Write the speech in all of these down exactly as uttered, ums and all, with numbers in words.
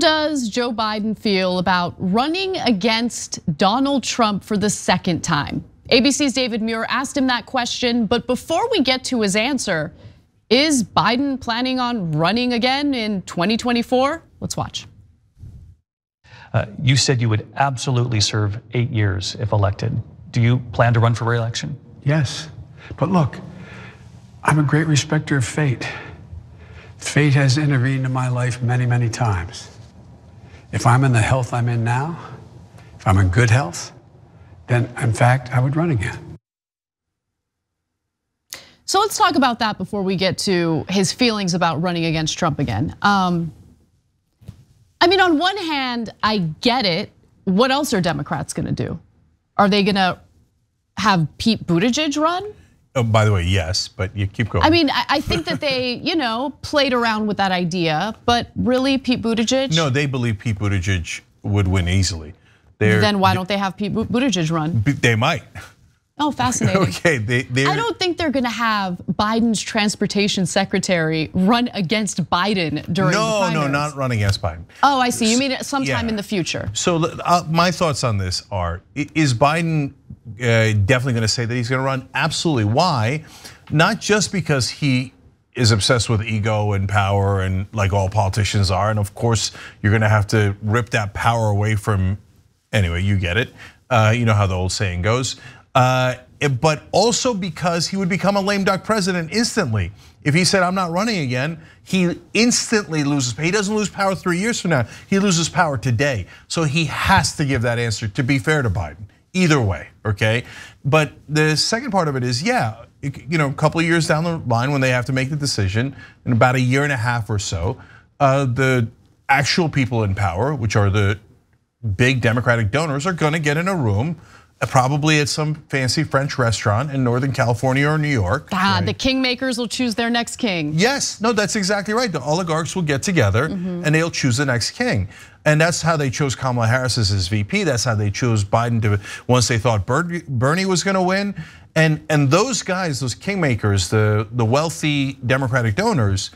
does Joe Biden feel about running against Donald Trump for the second time? A B C's David Muir asked him that question, but before we get to his answer, is Biden planning on running again in twenty twenty-four? Let's watch. Uh, you said you would absolutely serve eight years if elected. Do you plan to run for re-election? Yes, but look, I'm a great respecter of fate. Fate has intervened in my life many, many times. If I'm in the health I'm in now, if I'm in good health, then in fact, I would run again. So let's talk about that before we get to his feelings about running against Trump again. Um, I mean, on one hand, I get it. What else are Democrats gonna do? Are they gonna have Pete Buttigieg run? Oh, by the way, yes, but you keep going. I mean, I think that they, you know, played around with that idea, but really Pete Buttigieg? No, they believe Pete Buttigieg would win easily. They're, then why don't they have Pete Buttigieg run? They might. Oh, fascinating. Okay, they, I don't think they're gonna have Biden's transportation secretary run against Biden during no, the primaries. No, no, not run against Biden. Oh, I see, you mean sometime yeah. in the future. So uh, my thoughts on this are, is Biden uh, definitely gonna say that he's gonna run? Absolutely, why? Not just because he is obsessed with ego and power and like all politicians are, and of course, you're gonna have to rip that power away from, anyway, you get it. Uh, you know how the old saying goes. Uh, but also because he would become a lame duck president instantly. If he said, I'm not running again, he instantly loses power. He doesn't lose power three years from now, he loses power today. So he has to give that answer, to be fair to Biden, either way, okay? But the second part of it is, yeah, you know, a couple of years down the line when they have to make the decision, in about a year and a half or so, uh, the actual people in power, which are the big Democratic donors, are gonna get in a room probably at some fancy French restaurant in Northern California or New York. Ah, right? The kingmakers will choose their next king. Yes, no, that's exactly right. The oligarchs will get together mm-hmm. and they'll choose the next king. And that's how they chose Kamala Harris as his V P. That's how they chose Biden to, once they thought Bernie was gonna win. And, and those guys, those kingmakers, the, the wealthy Democratic donors,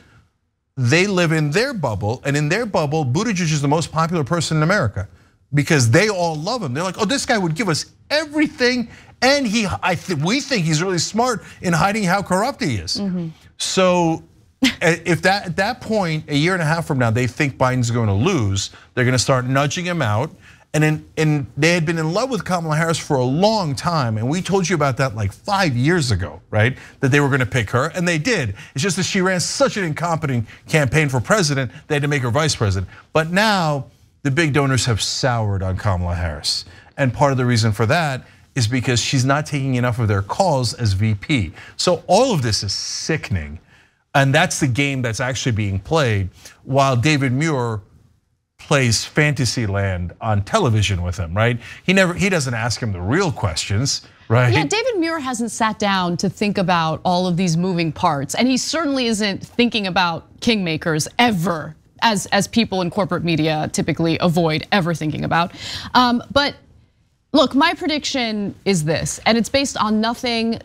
they live in their bubble. And in their bubble, Buttigieg is the most popular person in America, because they all love him. They're like, oh, this guy would give us everything. And he, I th we think he's really smart in hiding how corrupt he is. Mm-hmm. So if that at that point, a year and a half from now, they think Biden's going to lose, they're going to start nudging him out. And, in, and they had been in love with Kamala Harris for a long time. And we told you about that like five years ago, right? That they were gonna pick her, and they did. It's just that she ran such an incompetent campaign for president, they had to make her vice president. But now, the big donors have soured on Kamala Harris. And part of the reason for that is because she's not taking enough of their calls as V P. So all of this is sickening. And that's the game that's actually being played, while David Muir plays fantasy land on television with him, right? He never, he doesn't ask him the real questions, right? Yeah, David Muir hasn't sat down to think about all of these moving parts. And he certainly isn't thinking about kingmakers ever, as as people in corporate media typically avoid ever thinking about. Um, but look, my prediction is this, and it's based on nothing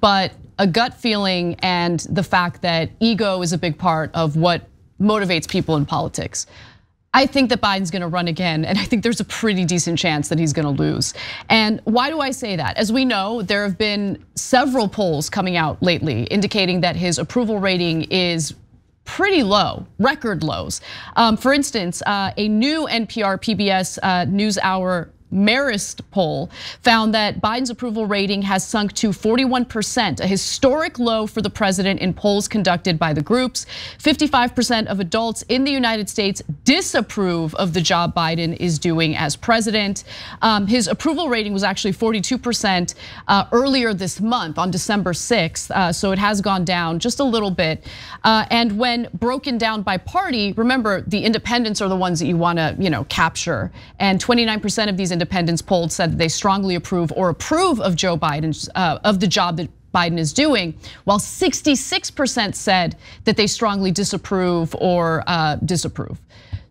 but a gut feeling and the fact that ego is a big part of what motivates people in politics. I think that Biden's gonna run again, and I think there's a pretty decent chance that he's gonna lose. And why do I say that? As we know, there have been several polls coming out lately indicating that his approval rating is pretty low, record lows. Um, for instance, uh, a new N P R P B S uh, NewsHour Marist poll found that Biden's approval rating has sunk to forty-one percent, a historic low for the president in polls conducted by the groups. fifty-five percent of adults in the United States disapprove of the job Biden is doing as president. Um, his approval rating was actually forty-two percent uh, earlier this month on December sixth, uh, so it has gone down just a little bit. Uh, and when broken down by party, remember the independents are the ones that you wanna, you know, capture, and twenty-nine percent of these independents Independents polled said that they strongly approve or approve of Joe Biden's uh, of the job that Biden is doing, while sixty-six percent said that they strongly disapprove or uh, disapprove.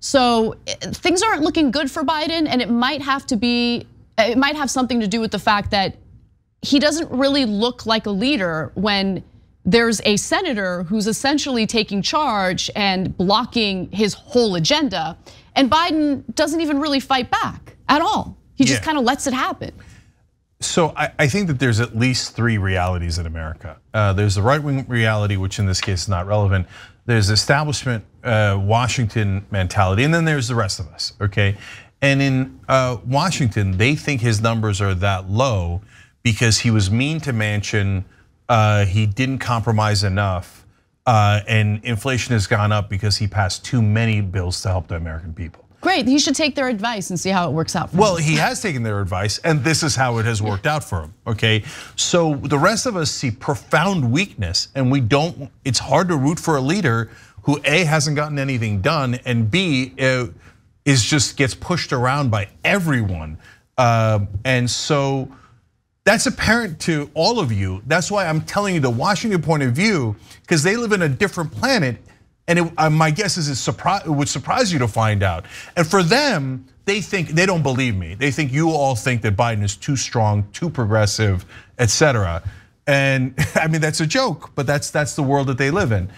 So things aren't looking good for Biden, and it might have to be, it might have something to do with the fact that he doesn't really look like a leader when there's a senator who's essentially taking charge and blocking his whole agenda. And Biden doesn't even really fight back at all. He just yeah. kind of lets it happen. So I, I think that there's at least three realities in America. Uh, there's the right-wing reality, which in this case is not relevant. There's establishment uh, Washington mentality, and then there's the rest of us, okay? And in uh, Washington, they think his numbers are that low because he was mean to Manchin. Uh, he didn't compromise enough, uh, and inflation has gone up because he passed too many bills to help the American people. Great, he should take their advice and see how it works out for well, him. Well, he has taken their advice, and this is how it has worked out for him, okay? So the rest of us see profound weakness, and we don't, it's hard to root for a leader who A, hasn't gotten anything done, and B, is just gets pushed around by everyone, uh, and so, that's apparent to all of you. That's why I'm telling you the Washington point of view, because they live in a different planet. And it, uh, my guess is it, surpri- it would surprise you to find out. And for them, they think, they don't believe me. They think you all think that Biden is too strong, too progressive, et cetera. And I mean, that's a joke, but that's that's the world that they live in.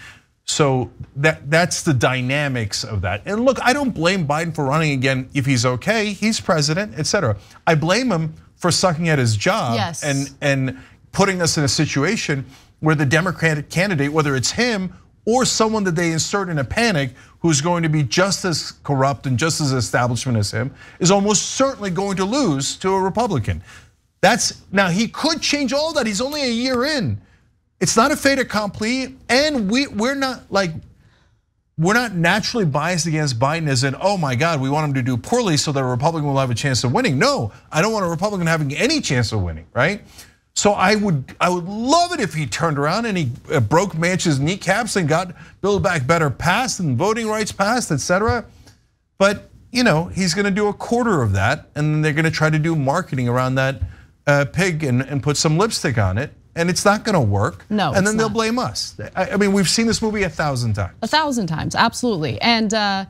So that that's the dynamics of that. And look, I don't blame Biden for running again if he's okay, he's president, et cetera. I blame him for sucking at his job yes. and, and putting us in a situation where the Democratic candidate, whether it's him or someone that they insert in a panic, who's going to be just as corrupt and just as establishment as him, is almost certainly going to lose to a Republican. That's, now he could change all that, he's only a year in. It's not a fait accompli, and we, we're not like, we're not naturally biased against Biden as in, oh my God, we want him to do poorly so that a Republican will have a chance of winning. No, I don't want a Republican having any chance of winning, right? So I would I would love it if he turned around and he broke Manchin's kneecaps and got Build Back Better passed and voting rights passed, et cetera. But you know, he's gonna do a quarter of that, and then they're gonna try to do marketing around that pig and, and put some lipstick on it. And it's not gonna work. No, and then they'll blame us. I mean, we've seen this movie a thousand times. A thousand times, absolutely. And uh,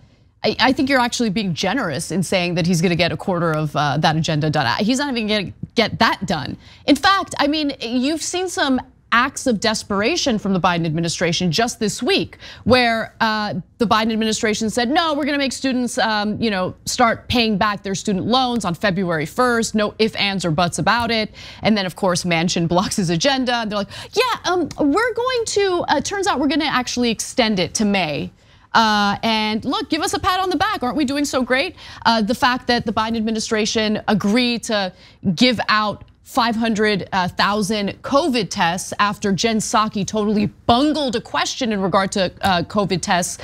I, I think you're actually being generous in saying that he's gonna get a quarter of uh, that agenda done. He's not even gonna get that done. In fact, I mean, you've seen some acts of desperation from the Biden administration just this week, where uh, the Biden administration said, no, we're gonna make students um, you know, start paying back their student loans on February first, no ifs, ands, or buts about it. And then of course, Manchin blocks his agenda. And they're like, yeah, um, we're going to, uh, turns out we're gonna actually extend it to May. Uh, and look, give us a pat on the back, aren't we doing so great? Uh, the fact that the Biden administration agreed to give out five hundred thousand COVID tests after Jen Psaki totally bungled a question in regard to COVID tests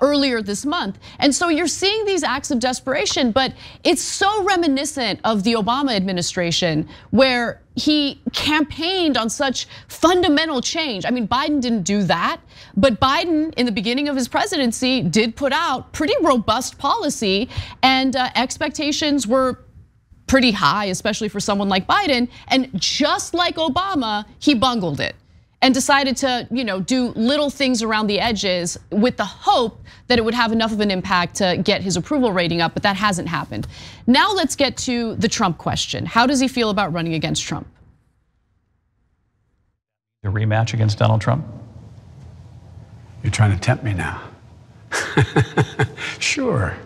earlier this month. And so you're seeing these acts of desperation, but it's so reminiscent of the Obama administration, where he campaigned on such fundamental change. I mean, Biden didn't do that, but Biden in the beginning of his presidency did put out pretty robust policy, and expectations were pretty high, especially for someone like Biden. And just like Obama, he bungled it and decided to, you know, do little things around the edges with the hope that it would have enough of an impact to get his approval rating up, but that hasn't happened. Now let's get to the Trump question. How does he feel about running against Trump? The rematch against Donald Trump? You're trying to tempt me now. Sure.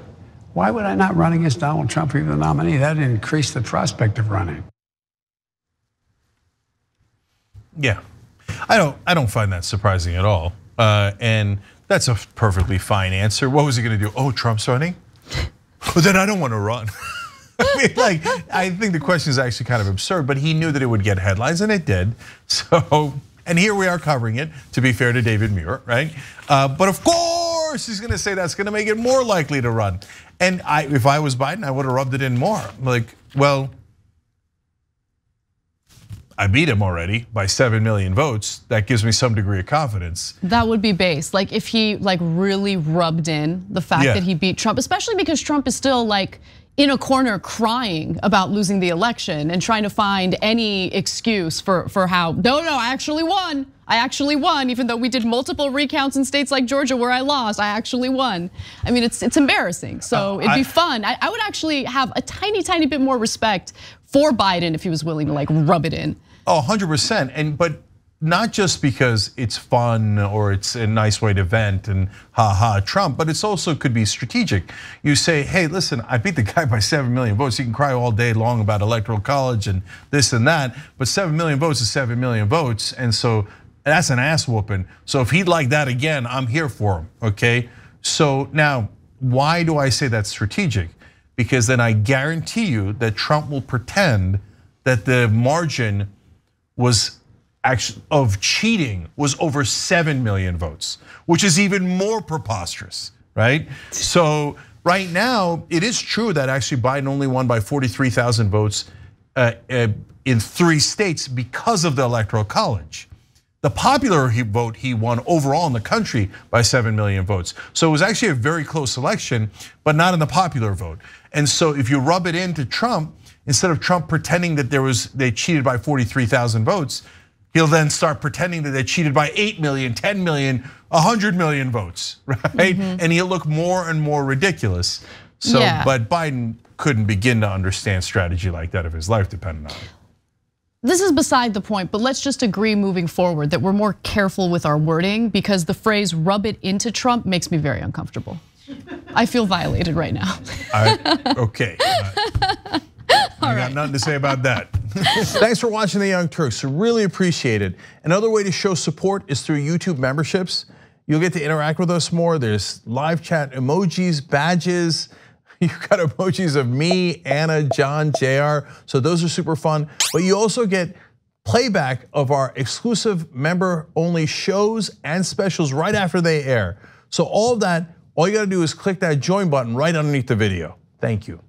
Why would I not run against Donald Trump for even the nominee? That'd increase the prospect of running. Yeah, I don't. I don't find that surprising at all, uh, and that's a perfectly fine answer. What was he going to do? Oh, Trump's running? Well, then I don't want to run. I mean, like, I think the question is actually kind of absurd, but he knew that it would get headlines, and it did. So, and here we are covering it. To be fair to David Muir, right? Uh, but of course, he's going to say that's going to make it more likely to run. And I, if I was Biden, I would have rubbed it in more. Like, well, I beat him already by seven million votes. That gives me some degree of confidence. That would be base. Like, if he like really rubbed in the fact yeah. that he beat Trump, especially because Trump is still like in a corner crying about losing the election and trying to find any excuse for for how no, no, I actually won. I actually won, even though we did multiple recounts in states like Georgia where I lost, I actually won. I mean, it's it's embarrassing, so uh, it'd I, be fun. I, I would actually have a tiny, tiny bit more respect for Biden if he was willing to like rub it in. Oh, one hundred percent, and but not just because it's fun or it's a nice way to vent and ha ha Trump, but it's also could be strategic. You say, hey, listen, I beat the guy by seven million votes. You can cry all day long about electoral college and this and that, but seven million votes is seven million votes. And so that's an ass whooping. So if he'd like that again, I'm here for him, okay? So now, why do I say that's strategic? Because then I guarantee you that Trump will pretend that the margin was actually of cheating was over seven million votes, which is even more preposterous, right? So right now, it is true that actually Biden only won by forty-three thousand votes in three states because of the Electoral College. The popular vote he won overall in the country by seven million votes. So it was actually a very close election, but not in the popular vote. And so if you rub it into Trump, instead of Trump pretending that there was they cheated by forty-three thousand votes, he'll then start pretending that they cheated by eight million, ten million, one hundred million votes, right? Mm-hmm. And he'll look more and more ridiculous. So, yeah. But Biden couldn't begin to understand strategy like that if his life depended on it. This is beside the point, but let's just agree moving forward that we're more careful with our wording, because the phrase rub it into Trump makes me very uncomfortable. I feel violated right now. I, okay. Uh, I got nothing to say about that. Thanks for watching The Young Turks, really appreciate it. Another way to show support is through YouTube memberships. You'll get to interact with us more. There's live chat, emojis, badges. You've got emojis of me, Anna, John, J R. So those are super fun. But you also get playback of our exclusive member-only shows and specials right after they air. So all of that, all you gotta do is click that join button right underneath the video. Thank you.